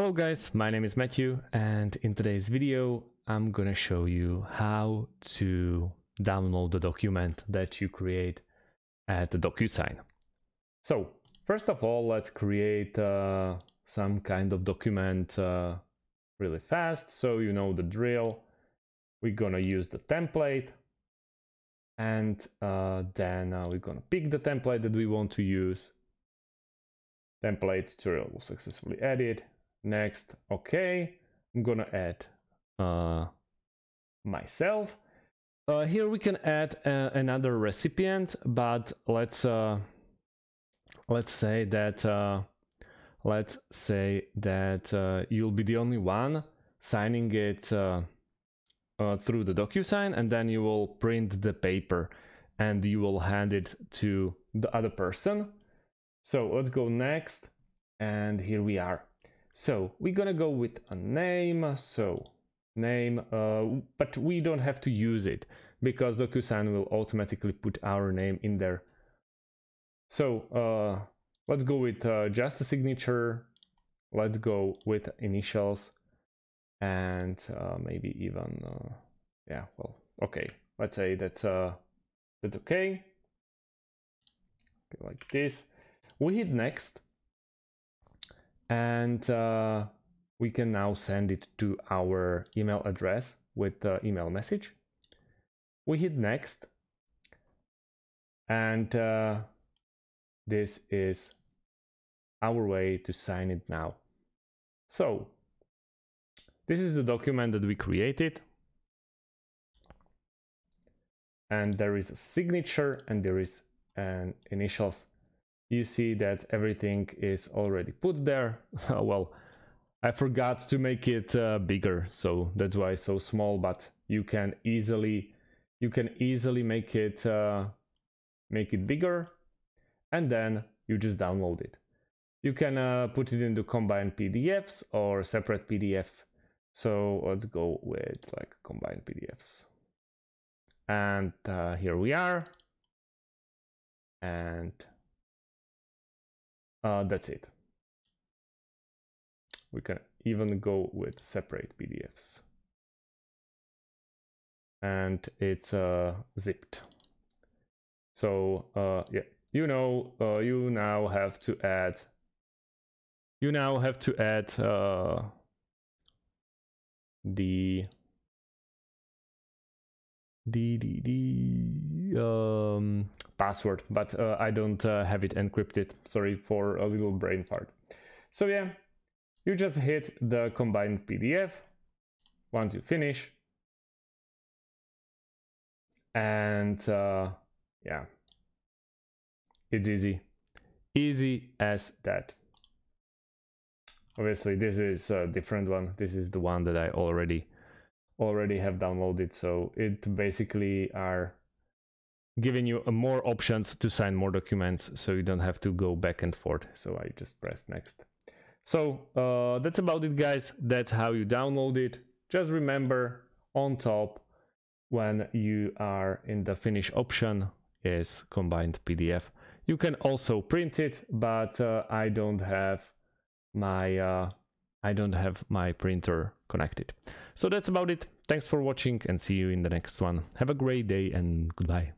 Hello guys, my name is Matthew, and in today's video I'm gonna show you how to download the document that you create at the DocuSign. So first of all, let's create some kind of document really fast, so you know the drill. We're gonna use the template, and then we're gonna pick the template that we want to use. Template tutorial was successfully added. Next, okay, I'm gonna add myself. Here we can add another recipient, but let's say that you'll be the only one signing it through the DocuSign, and then you will print the paper and you will hand it to the other person. So let's go next, and here we are. So we're gonna go with a name. So name, but we don't have to use it because DocuSign will automatically put our name in there. So let's go with just a signature. Let's go with initials, and maybe even yeah, well, okay, let's say that's okay. Okay, like this. We hit next, and we can now send it to our email address with the email message. We hit next, and this is our way to sign it now. So this is the document that we created, and there is a signature and there is an initials. You see that everything is already put there. Well, I forgot to make it bigger, so that's why it's so small, but you can easily make it bigger, and then you just download it. You can put it into combined PDFs or separate PDFs. So let's go with like combined PDFs, and here we are, and that's it. We can even go with separate PDFs, and it's zipped. So yeah, you know, you now have to add the password, but I don't have it encrypted. Sorry for a little brain fart. So yeah, you just hit the combined PDF once you finish, and yeah, it's easy as that. Obviously this is a different one. This is the one that I already have downloaded, so it basically are giving you more options to sign more documents, so you don't have to go back and forth. So I just press next. So that's about it, guys. That's how you download it. Just remember, on top, when you are in the finish option, is combined PDF. You can also print it, but I don't have my printer connected. So that's about it. Thanks for watching, and see you in the next one. Have a great day, and goodbye.